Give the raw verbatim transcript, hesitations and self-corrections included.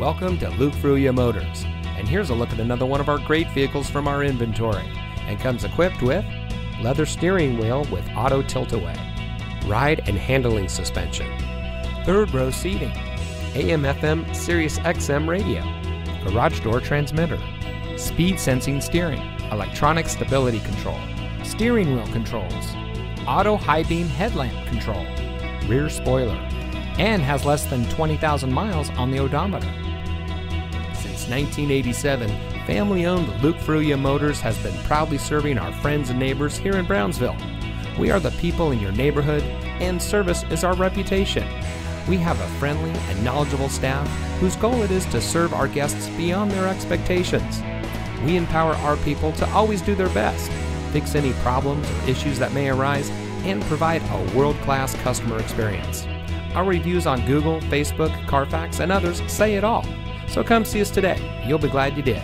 Welcome to Luke Fruia Motors, and here's a look at another one of our great vehicles from our inventory, and comes equipped with leather steering wheel with auto tilt-away, ride and handling suspension, third row seating, A M F M Sirius X M radio, garage door transmitter, speed sensing steering, electronic stability control, steering wheel controls, auto high beam headlamp control, rear spoiler, and has less than twenty thousand miles on the odometer. Since nineteen eighty-seven, family-owned Luke Fruia Motors has been proudly serving our friends and neighbors here in Brownsville. We are the people in your neighborhood, and service is our reputation. We have a friendly and knowledgeable staff whose goal it is to serve our guests beyond their expectations. We empower our people to always do their best, fix any problems or issues that may arise, and provide a world-class customer experience. Our reviews on Google, Facebook, Carfax, and others say it all. So come see us today. You'll be glad you did.